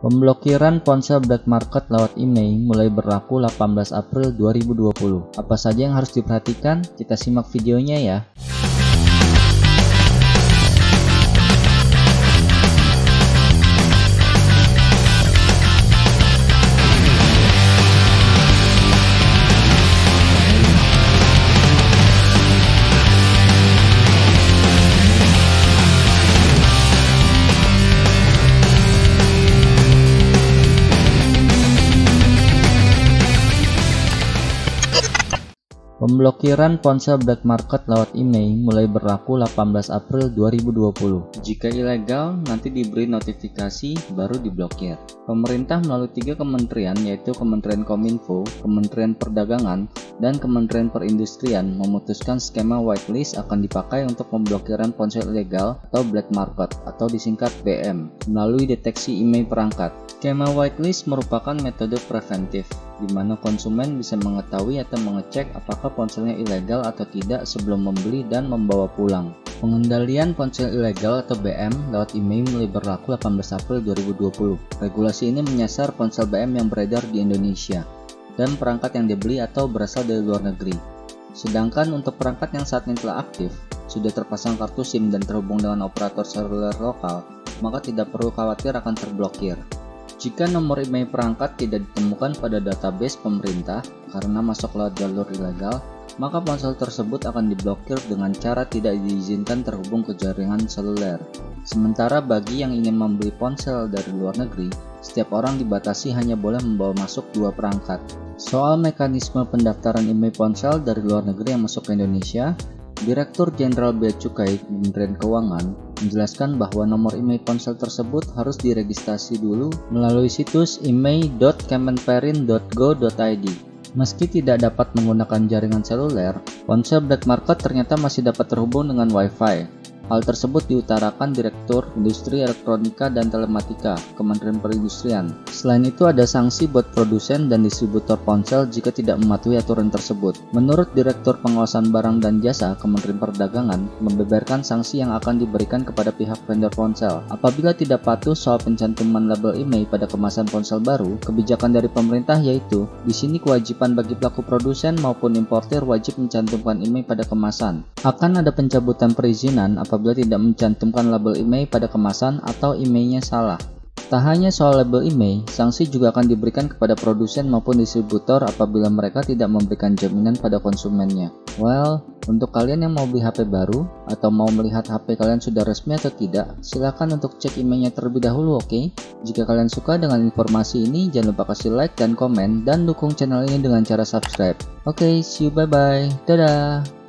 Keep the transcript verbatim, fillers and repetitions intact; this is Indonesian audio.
Pemblokiran ponsel black market lewat I M E I mulai berlaku delapan belas April dua ribu dua puluh. Apa saja yang harus diperhatikan? Kita simak videonya ya. Pemblokiran ponsel black market lewat I M E I mulai berlaku delapan belas April dua ribu dua puluh. Jika ilegal, nanti diberi notifikasi baru diblokir. Pemerintah melalui tiga kementerian yaitu Kementerian Kominfo, Kementerian Perdagangan, dan Kementerian Perindustrian memutuskan skema whitelist akan dipakai untuk pemblokiran ponsel ilegal atau black market atau disingkat B M melalui deteksi I M E I perangkat. Skema whitelist merupakan metode preventif di mana konsumen bisa mengetahui atau mengecek apakah ponselnya ilegal atau tidak sebelum membeli dan membawa pulang. Pengendalian ponsel ilegal atau B M lewat I M E I mulai berlaku delapan belas April dua ribu dua puluh. Regulasi ini menyasar ponsel B M yang beredar di Indonesia dan perangkat yang dibeli atau berasal dari luar negeri. Sedangkan untuk perangkat yang saat ini telah aktif, sudah terpasang kartu SIM dan terhubung dengan operator seluler lokal, maka tidak perlu khawatir akan terblokir. Jika nomor I M E I perangkat tidak ditemukan pada database pemerintah karena masuk lewat jalur ilegal, maka ponsel tersebut akan diblokir dengan cara tidak diizinkan terhubung ke jaringan seluler. Sementara bagi yang ingin membeli ponsel dari luar negeri, setiap orang dibatasi hanya boleh membawa masuk dua perangkat. Soal mekanisme pendaftaran I M E I ponsel dari luar negeri yang masuk ke Indonesia, Direktur Jenderal Bea Cukai Kementerian Keuangan menjelaskan bahwa nomor I M E I ponsel tersebut harus diregistrasi dulu melalui situs imei dot kemenperin dot go dot id. Meski tidak dapat menggunakan jaringan seluler, ponsel black market ternyata masih dapat terhubung dengan Wi-Fi. Hal tersebut diutarakan Direktur Industri Elektronika dan Telematika, Kementerian Perindustrian. Selain itu ada sanksi buat produsen dan distributor ponsel jika tidak mematuhi aturan tersebut. Menurut Direktur Pengawasan Barang dan Jasa, Kementerian Perdagangan membeberkan sanksi yang akan diberikan kepada pihak vendor ponsel. Apabila tidak patuh soal pencantuman label I M E I pada kemasan ponsel baru, kebijakan dari pemerintah yaitu, di sini kewajiban bagi pelaku produsen maupun importer wajib mencantumkan I M E I pada kemasan. Akan ada pencabutan perizinan apabila apabila tidak mencantumkan label I M E I pada kemasan atau I M E I-nya salah. Tak hanya soal label I M E I, sanksi juga akan diberikan kepada produsen maupun distributor apabila mereka tidak memberikan jaminan pada konsumennya. Well, untuk kalian yang mau beli H P baru atau mau melihat H P kalian sudah resmi atau tidak, silakan untuk cek I M E I-nya terlebih dahulu, oke? Okay? Jika kalian suka dengan informasi ini, jangan lupa kasih like dan komen dan dukung channel ini dengan cara subscribe. Oke, okay, see you, bye-bye. Dadah!